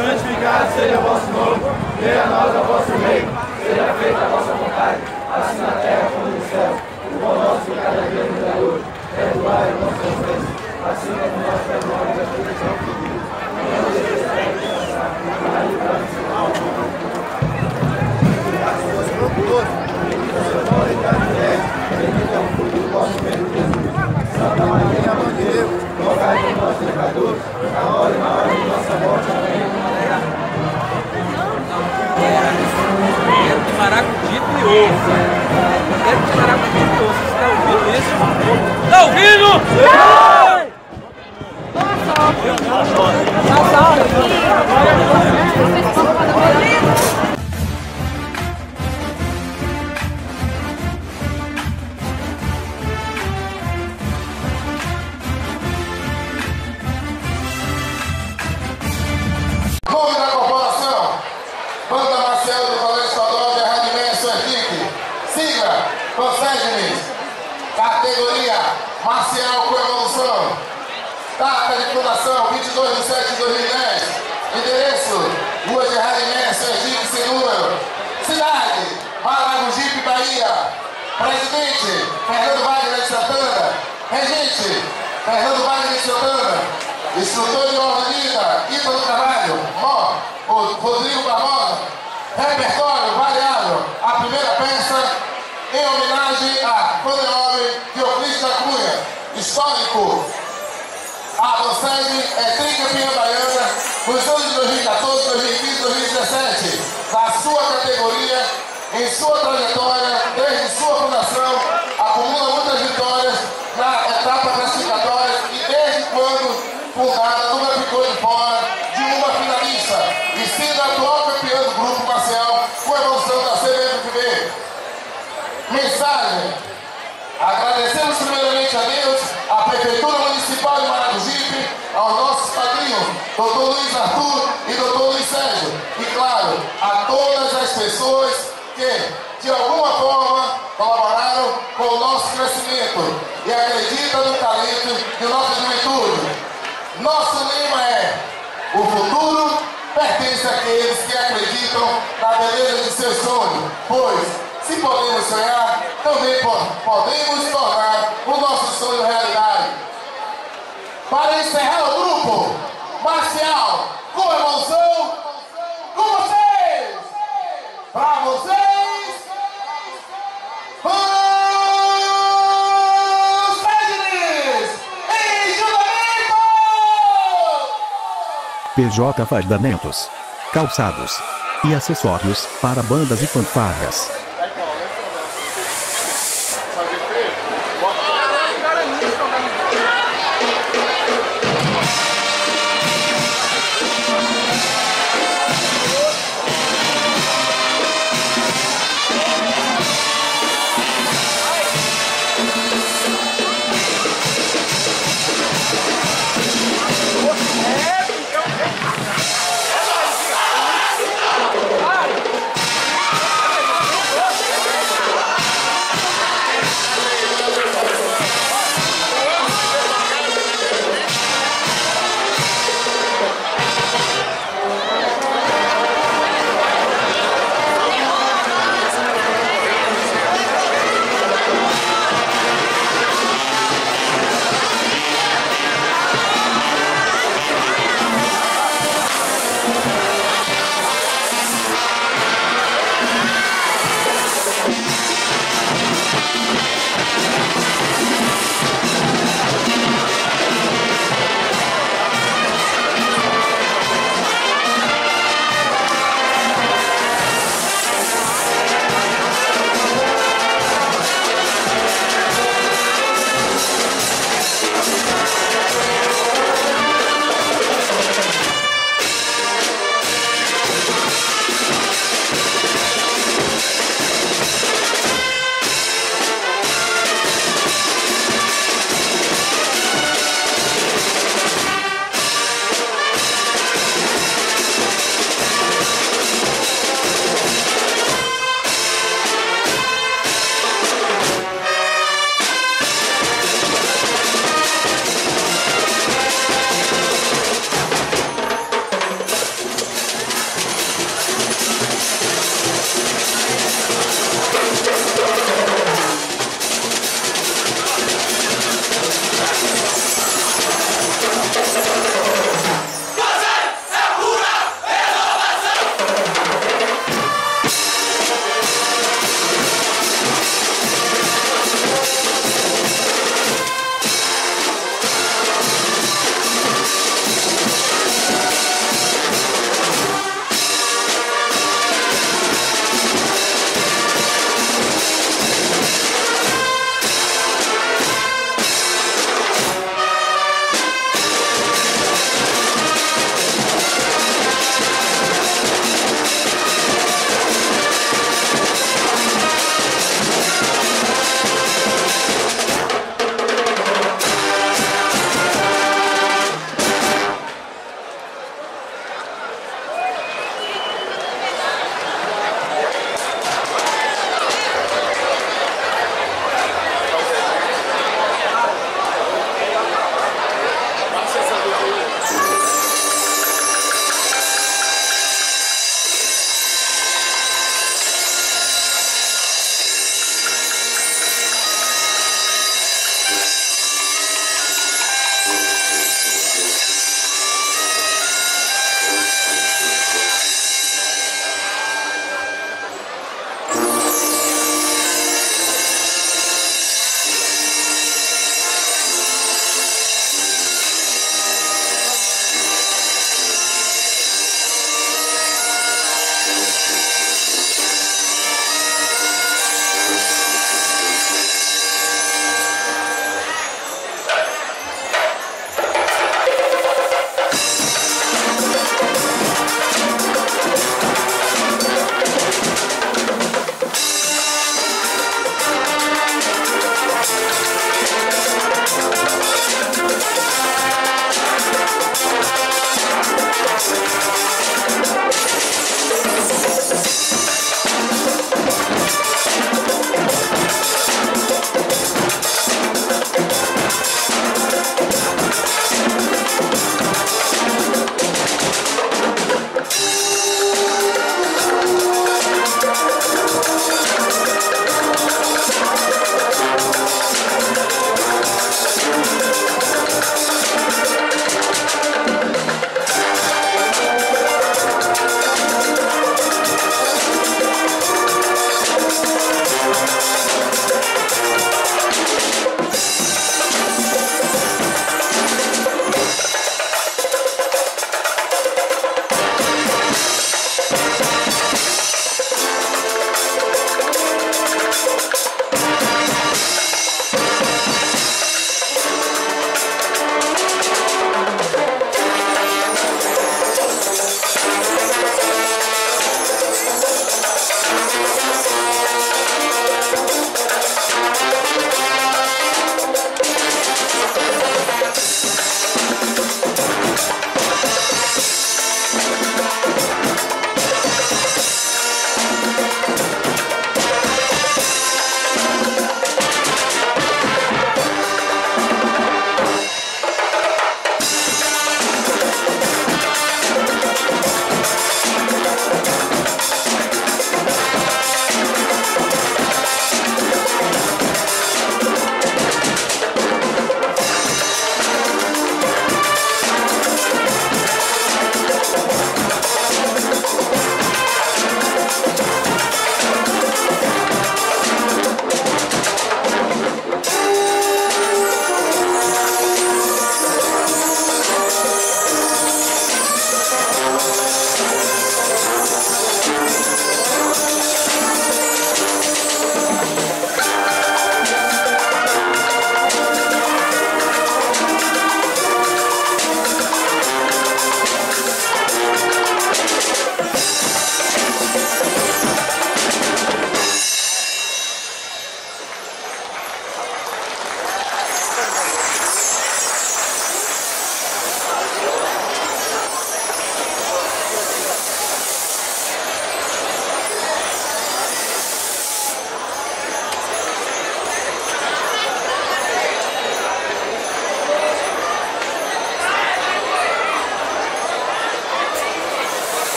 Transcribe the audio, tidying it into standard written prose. santificado seja o vosso nome, venha a nós o vosso reino, seja feita a vossa vontade, assim na terra como no céu. O pão nosso de cada dia nos dai hoje, perdoai as nossas ofensas, assim como nós perdoamos a todos os nossos inimigos. Não nos deixeis tentação, mas livrai-nos do mal. Bendito seja o pão de cada dia, bendito é o fruto do vosso ventre, Jesus. Santa Maria, Mãe de Deus, rogai por nós pecadores, agora e na hora de nossa morte. Maragojipe e ouça. Eu quero que Maragojipe e ouça. Você está ouvindo isso? Está ouvindo? Sim! Marcial com evolução. Data de fundação 22 de 7 de 2010. Endereço: Rua de Radimé, Sergipe, sem número. Cidade: Maragojipe, Bahia. Presidente: Fernando Wagner de Santana. Regente: Fernando Wagner de Santana. Instrutor de ordem unida: Liga do Carvalho. Rodrigo Barbosa. Repertório variável. A primeira peça em homenagem a Dioclista da Cunha, histórico. A docente é tricampeã baiana nos anos de 2014, 2015, 2017, na sua categoria, em sua trajetória, desde sua fundação, acumula muitas vitórias na etapa classificatória e desde quando fundada nunca ficou de fora de uma finalista e sendo atual campeã do grupo marcial com evolução da CBFB. Mensagem. Agradecemos primeiramente a Deus, à Prefeitura Municipal de Maragojipe, aos nossos padrinhos, Dr. Luiz Arthur e Dr. Luiz Sérgio, e claro, a todas as pessoas que, de alguma forma, colaboraram com o nosso crescimento e acreditam no talento de nossa juventude. Nosso lema é: o futuro pertence àqueles que acreditam na beleza de seu sonho, pois, se podemos sonhar, também podemos tornar o nosso sonho realidade. Para encerrar o grupo, Marcial, com emoção, com vocês! Para vocês! Para... PJ Fardamentos, calçados e acessórios para bandas e fanfarras.